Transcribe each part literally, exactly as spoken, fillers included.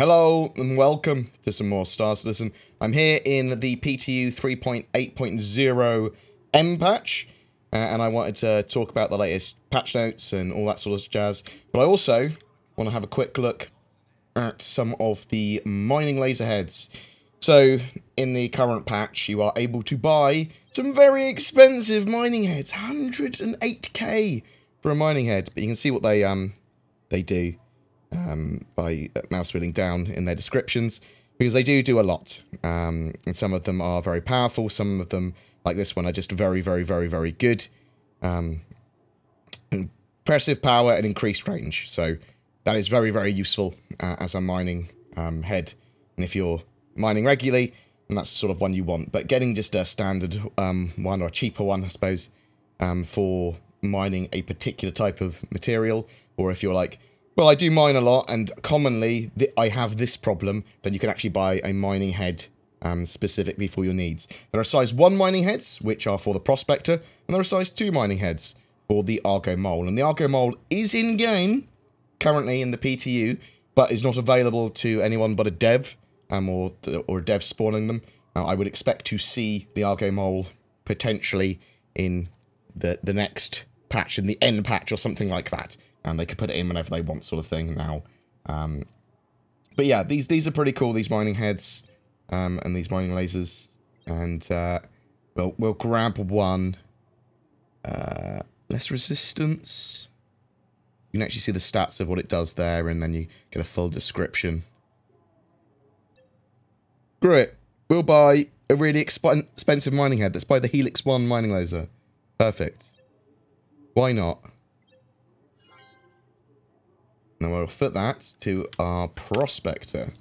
Hello and welcome to some more Star Citizen. I'm here in the P T U three point eight point zero M patch, uh, and I wanted to talk about the latest patch notes and all that sort of jazz. But I also want to have a quick look at some of the mining laser heads. So in the current patch, you are able to buy some very expensive mining heads, one hundred eight K for a mining head. But you can see what they um they do. Um, by mouse wheeling down in their descriptions, because they do do a lot, um, and some of them are very powerful, some of them, like this one, are just very, very, very, very good. Um, impressive power and increased range, so that is very, very useful uh, as a mining um, head, and if you're mining regularly, and that's the sort of one you want, but getting just a standard um, one, or a cheaper one, I suppose, um, for mining a particular type of material, or if you're like, well, I do mine a lot, and commonly th I have this problem, then you can actually buy a mining head um, specifically for your needs. There are size one mining heads, which are for the Prospector, and there are size two mining heads for the Argo Mole. And the Argo Mole is in-game, currently in the P T U, but is not available to anyone but a dev, um, or, or a dev spawning them. Uh, I would expect to see the Argo Mole potentially in the, the next patch, in the end patch or something like that. And they could put it in whenever they want, sort of thing now. Um, but yeah, these these are pretty cool, these mining heads, um, and these mining lasers. And uh, we'll, we'll grab one. Uh, less resistance. You can actually see the stats of what it does there, and then you get a full description. Screw it. We'll buy a really exp expensive mining head. Let's buy the Helix one mining laser. Perfect. Why not? Now we'll fit that to our Prospector.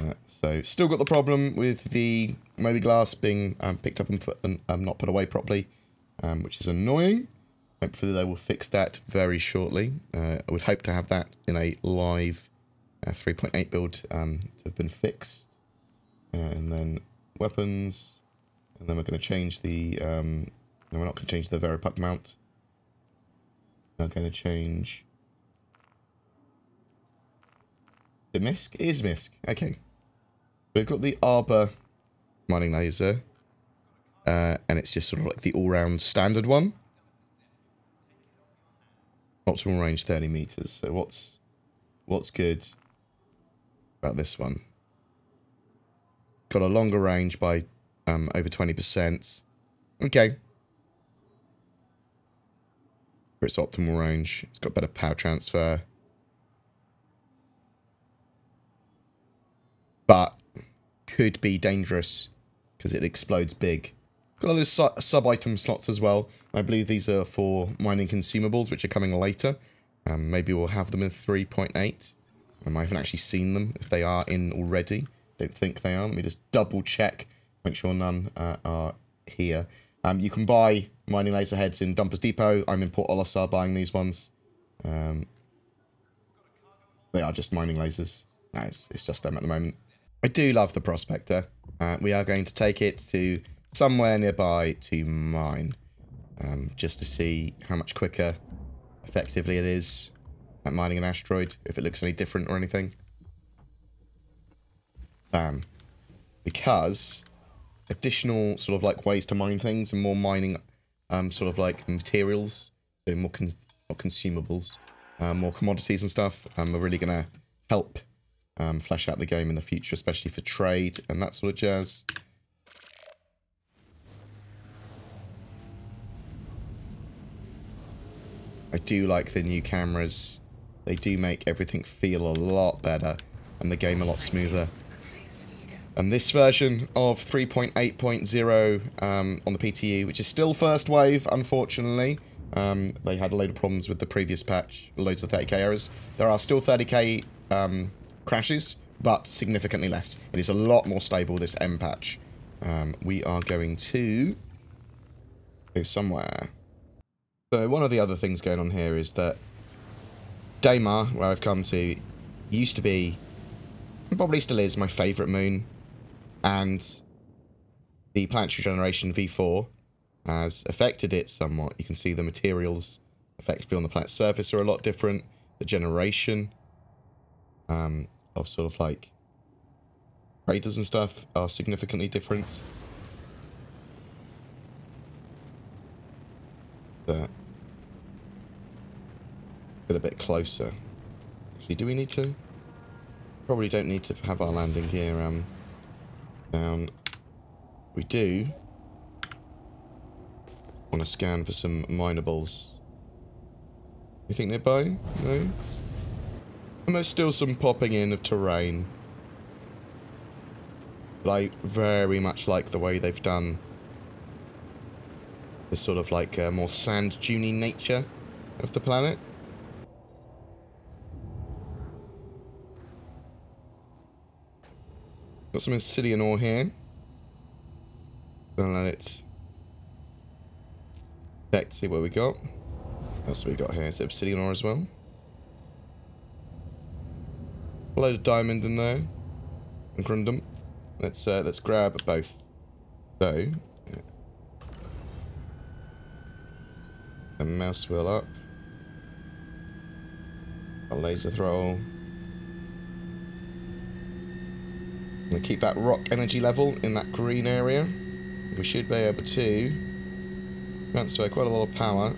Uh, so, still got the problem with the Mobi glass being um, picked up and, put, and um, not put away properly, um, which is annoying. Hopefully they will fix that very shortly. Uh, I would hope to have that in a live uh, three point eight build um, to have been fixed. Uh, and then weapons. And then we're going to change the... Um, no, we're not going to change the Veripuck mount. We're going to change... The MISC is MISC. Okay. We've got the Arbor Mining Laser. Uh, and it's just sort of like the all-round standard one. Optimal range thirty meters. So what's what's good about this one? Got a longer range by um, over twenty percent. Okay. For its optimal range. It's got better power transfer. But could be dangerous because it explodes big. Got a lot of su sub-item slots as well. I believe these are for mining consumables, which are coming later. Um, maybe we'll have them in three point eight. Um, I haven't actually seen them, if they are in already. Don't think they are. Let me just double-check, make sure none uh, are here. Um, you can buy mining laser heads in Dumper's Depot. I'm in Port Olisar buying these ones. Um, they are just mining lasers. No, it's, it's just them at the moment. I do love the Prospector. Uh, we are going to take it to somewhere nearby to mine, um, just to see how much quicker, effectively, it is at mining an asteroid, if it looks any different or anything. Bam. Because additional sort of like ways to mine things and more mining um, sort of like materials, so more, con more consumables, uh, more commodities and stuff, um, are really going to help Um, flesh out the game in the future, especially for trade and that sort of jazz. I do like the new cameras. They do make everything feel a lot better and the game a lot smoother. And this version of three point eight point zero um, on the P T U, which is still first wave, unfortunately. Um, they had a load of problems with the previous patch, loads of thirty K errors. There are still thirty K... Um, crashes, but significantly less. It is a lot more stable, this M patch. Um, we are going to go somewhere. So one of the other things going on here is that Daymar, where I've come to, used to be, and probably still is, my favourite moon, and the planetary generation V four has affected it somewhat. You can see the materials effectively on the planet's surface are a lot different. The generation... Um, of sort of like raiders and stuff are significantly different. That. Get a bit closer. Actually, do we need to? Probably don't need to have our landing gear um, down. We do want to scan for some mineables. You think nearby? No? And there's still some popping in of terrain. But I very much like the way they've done the sort of like a more sand dune-y nature of the planet. Got some obsidian ore here. Gonna let it detect, see what we got. What else have we got here? Is it obsidian ore as well? A load of diamond in there. And grundum. Let's uh, let's grab both. So yeah. A mouse wheel up. A laser throw. I'm going to keep that rock energy level in that green area. We should be able to transfer quite a lot of power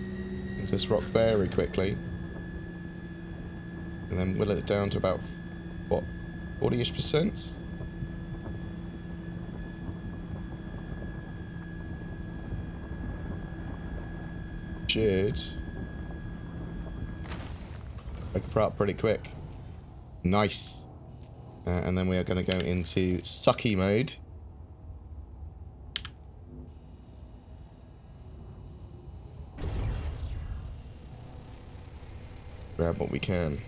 into this rock very quickly. And then whittle it down to about, what, forty-ish percent? Should pick her up pretty quick. Nice. Uh, and then we are going to go into sucky mode. Grab what we can.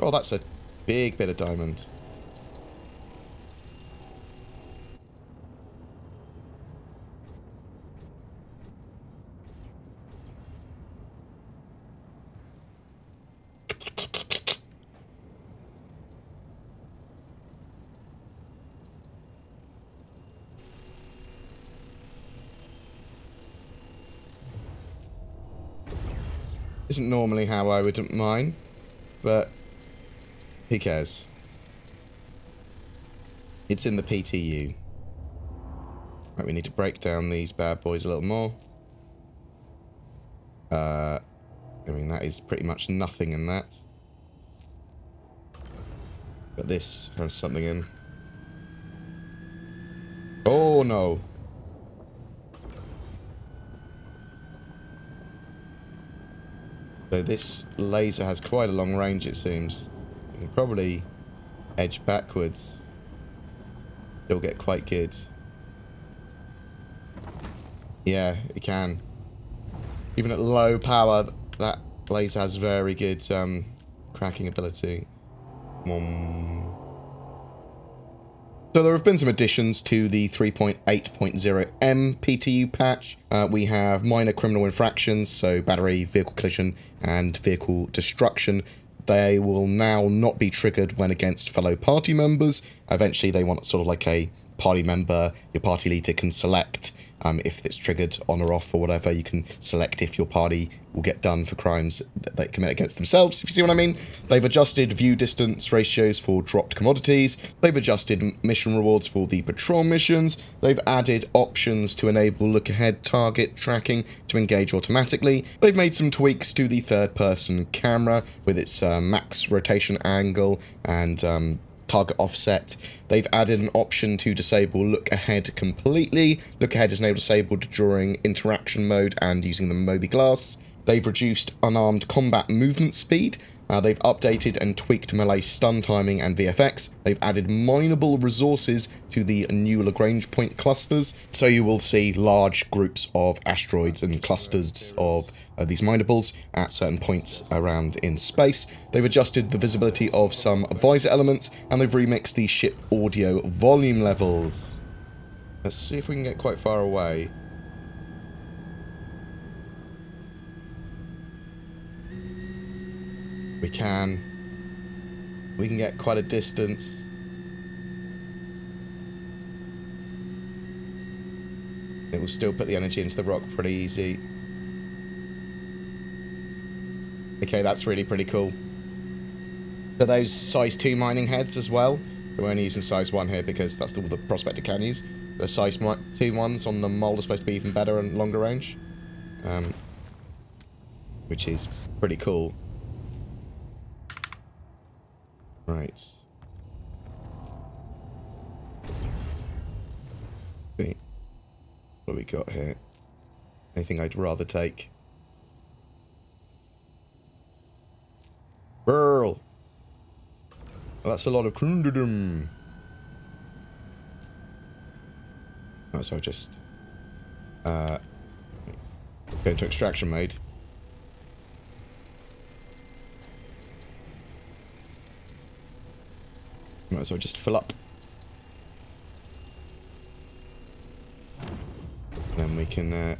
Oh, that's a big bit of diamond. Isn't normally how I would mine, but who cares? It's in the P T U. Right, we need to break down these bad boys a little more. Uh, I mean, that is pretty much nothing in that. But this has something in. Oh no! So this laser has quite a long range, it seems. You can probably edge backwards. It'll get quite good. Yeah, it can. Even at low power, that laser has very good um, cracking ability. Mom. So there have been some additions to the three point eight point zero M P T U patch. Uh, we have minor criminal infractions, so battery, vehicle collision, and vehicle destruction. They will now not be triggered when against fellow party members. Eventually, they want sort of like a party member, your party leader can select um, if it's triggered on or off or whatever. You can select if your party will get done for crimes that they commit against themselves, if you see what I mean. They've adjusted view distance ratios for dropped commodities. They've adjusted mission rewards for the patrol missions. They've added options to enable look-ahead target tracking to engage automatically. They've made some tweaks to the third-person camera with its uh, max rotation angle and um, target offset. They've added an option to disable look ahead completely. Look ahead is now disabled during interaction mode and using the Mobi glass. They've reduced unarmed combat movement speed. Uh, they've updated and tweaked melee stun timing and V F X. They've added mineable resources to the new Lagrange point clusters, so you will see large groups of asteroids and clusters of uh, these mineables at certain points around in space. They've adjusted the visibility of some visor elements, and they've remixed the ship audio volume levels. Let's see if we can get quite far away. We can. We can get quite a distance. It will still put the energy into the rock pretty easy. Okay, that's really pretty cool. to those size two mining heads as well. We're only using size one here because that's all the Prospector can use. The size two ones on the mold are supposed to be even better and longer range, um, which is pretty cool. Right. What do we got here? Anything I'd rather take? Burl. Well, that's a lot of crundidum. Oh, so I just uh, go into extraction mode. Might as well just fill up. And then we can uh,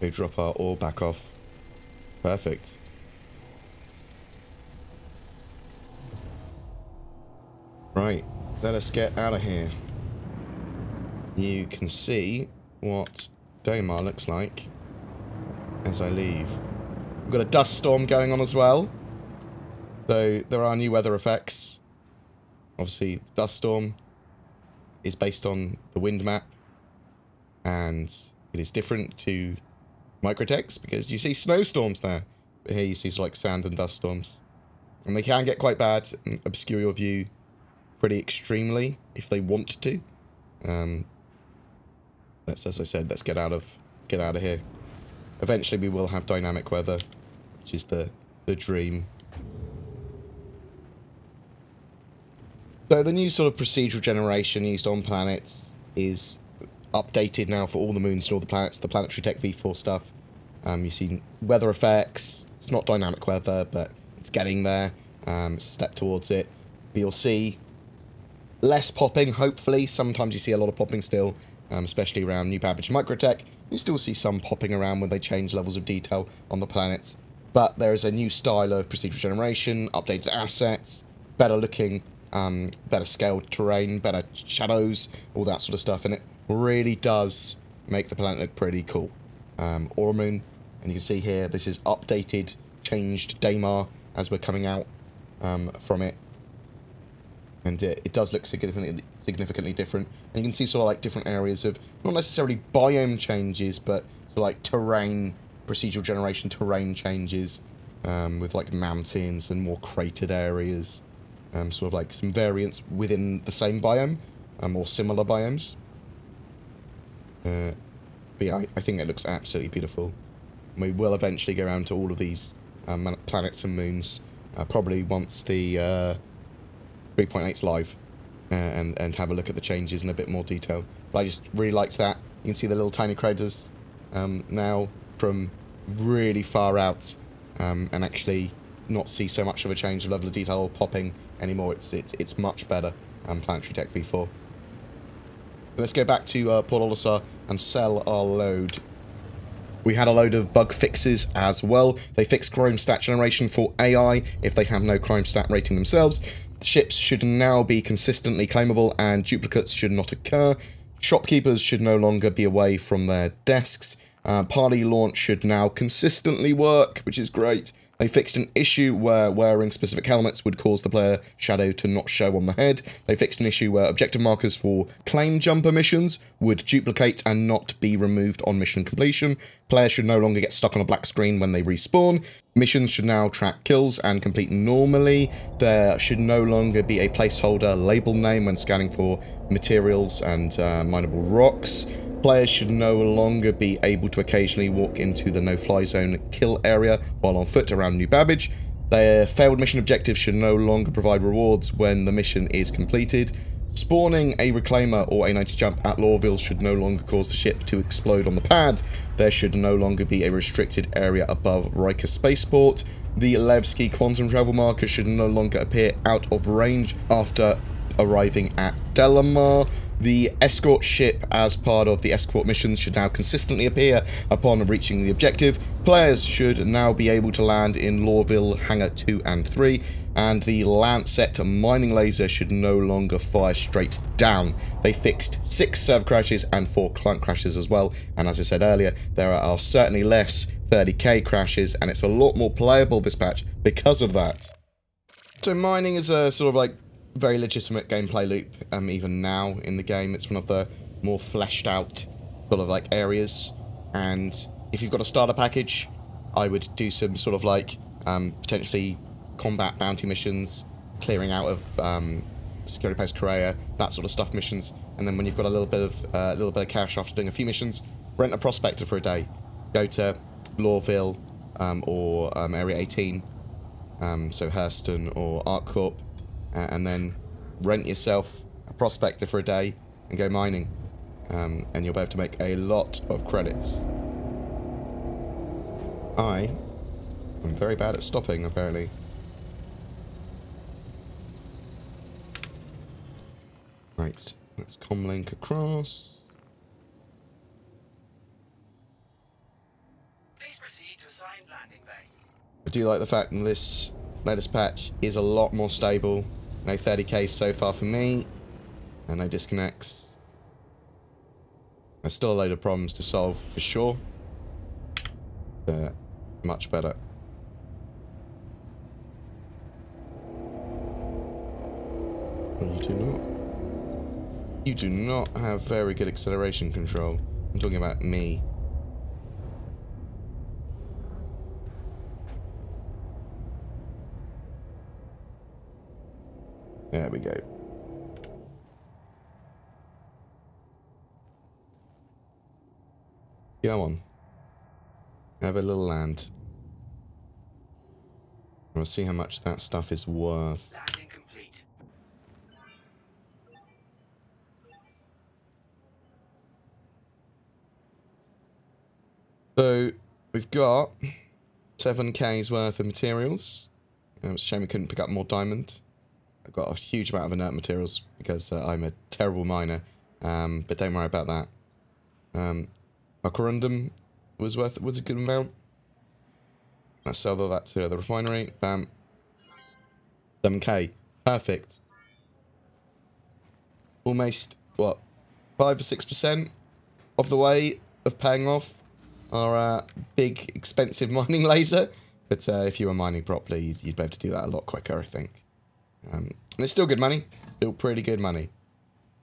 go drop our ore back off. Perfect. Right, let us get out of here. You can see what Daymar looks like as I leave. We've got a dust storm going on as well. So there are new weather effects. Obviously, the dust storm is based on the wind map, and it is different to microTech's because you see snowstorms there. But here you see like sand and dust storms, and they can get quite bad and obscure your view pretty extremely if they want to. Um, that's as I said. Let's get out of get out of here. Eventually, we will have dynamic weather, which is the the dream. So the new sort of procedural generation used on planets is updated now for all the moons and all the planets, the Planetary Tech V four stuff. Um, you see weather effects. It's not dynamic weather, but it's getting there. Um, it's a step towards it. But you'll see less popping, hopefully. Sometimes you see a lot of popping still, um, especially around New Babbage and microTech. You still see some popping around when they change levels of detail on the planets. But there is a new style of procedural generation, updated assets, better looking... Um, better scaled terrain, better shadows, all that sort of stuff, and it really does make the planet look pretty cool. Um, Aura Moon, and you can see here, this is updated, changed Daymar as we're coming out um, from it, and it, it does look significantly, significantly different. And you can see sort of like different areas of not necessarily biome changes, but sort of like terrain, procedural generation terrain changes um, with like mountains and more cratered areas. Um, sort of like some variants within the same biome, um, or similar biomes. Uh, but yeah, I, I think it looks absolutely beautiful. And we will eventually go around to all of these um, planets and moons, uh, probably once the uh, three point eight's live, uh, and, and have a look at the changes in a bit more detail. But I just really liked that. You can see the little tiny craters um, now from really far out, um, and actually not see so much of a change of level of detail or popping anymore. It's it's it's much better. Um, Planetary Tech V four. Let's go back to uh, Port Olisar and sell our load. We had a load of bug fixes as well. They fixed crime stat generation for A I if they have no crime stat rating themselves. Ships should now be consistently claimable and duplicates should not occur. Shopkeepers should no longer be away from their desks. Uh, party launch should now consistently work, which is great. They fixed an issue where wearing specific helmets would cause the player shadow to not show on the head. They fixed an issue where objective markers for claim jumper missions would duplicate and not be removed on mission completion. Players should no longer get stuck on a black screen when they respawn. Missions should now track kills and complete normally. There should no longer be a placeholder label name when scanning for materials and uh, mineable rocks. Players should no longer be able to occasionally walk into the no-fly zone kill area while on foot around New Babbage. Their failed mission objectives should no longer provide rewards when the mission is completed. Spawning a reclaimer or a ninety jump at Lawville should no longer cause the ship to explode on the pad. There should no longer be a restricted area above Riker's spaceport. The Levski quantum travel marker should no longer appear out of range after arriving at Delamar. The escort ship, as part of the escort missions, should now consistently appear upon reaching the objective. Players should now be able to land in Lawville Hangar two and three, and the Lancet mining laser should no longer fire straight down. They fixed six server crashes and four client crashes as well, and as I said earlier, there are certainly less thirty K crashes, and it's a lot more playable this patch because of that. So mining is a sort of like very legitimate gameplay loop. Um, even now in the game, it's one of the more fleshed out sort of like areas. And if you've got a starter package, I would do some sort of like um, potentially combat bounty missions, clearing out of um, Security Post Korea, that sort of stuff missions. And then when you've got a little bit of a uh, little bit of cash after doing a few missions, rent a Prospector for a day, go to Lawville um, or um, Area eighteen. Um, so Hurston or ArcCorp, uh, and then rent yourself a Prospector for a day and go mining, um, and you'll be able to make a lot of credits. I am very bad at stopping, apparently. Right, let's comlink across. Please proceed to assigned landing bay. I do like the fact that this latest patch is a lot more stable. No thirty K so far for me, and no disconnects. There's still a load of problems to solve for sure. They're much better. You do not. You do not have very good acceleration control. I'm talking about me. There we go. Come on. Have a little land. I want to see how much that stuff is worth. Landing complete. So, we've got seven K's worth of materials. Um, it's a shame we couldn't pick up more diamond. I've got a huge amount of inert materials because uh, I'm a terrible miner, um, but don't worry about that. Um, my corundum was worth was a good amount. Let's sell that to the refinery. Bam. seven K. Perfect. Almost, what, five or six percent of the way of paying off our uh, big, expensive mining laser. But uh, if you were mining properly, you'd, you'd be able to do that a lot quicker, I think. Um, and it's still good money, still pretty good money.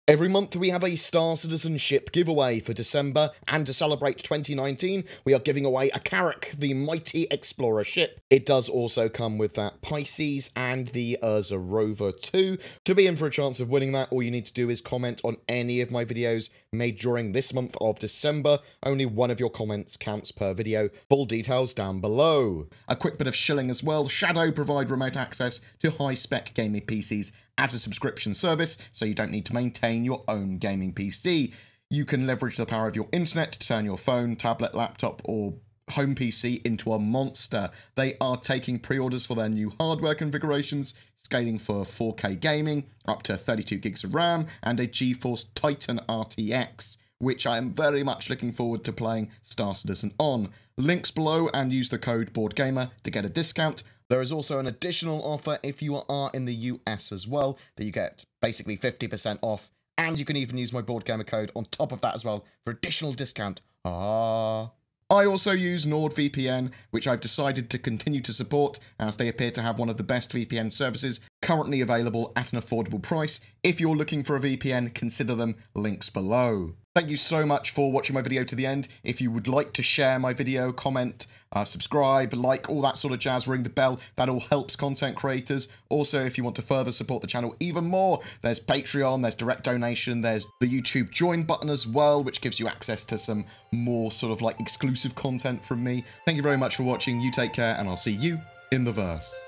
Every month we have a Star Citizen ship giveaway for December, and to celebrate twenty nineteen, we are giving away a Carrack, the mighty Explorer ship. It does also come with that Pisces and the Ursa Rover two. To be in for a chance of winning that, all you need to do is comment on any of my videos made during this month of December. Only one of your comments counts per video. Full details down below. A quick bit of shilling as well. Shadow provide remote access to high-spec gaming P Cs as a subscription service, so you don't need to maintain your own gaming P C. You can leverage the power of your internet to turn your phone, tablet, laptop, or home P C into a monster. They are taking pre-orders for their new hardware configurations, scaling for four K gaming, up to thirty-two gigs of RAM, and a GeForce Titan R T X, which I am very much looking forward to playing Star Citizen on. Links below, and use the code BoredGamer to get a discount. There is also an additional offer if you are in the U S as well, that you get basically fifty percent off, and you can even use my BoredGamer code on top of that as well for additional discount. Ah. I also use NordVPN, which I've decided to continue to support, as they appear to have one of the best V P N services currently available at an affordable price. If you're looking for a V P N, consider them, links below. Thank you so much for watching my video to the end. If you would like to share my video, comment, uh, subscribe, like, all that sort of jazz, ring the bell, that all helps content creators. Also, if you want to further support the channel even more, there's Patreon, there's direct donation, there's the YouTube join button as well, which gives you access to some more sort of like exclusive content from me. Thank you very much for watching, you take care, and I'll see you in the verse.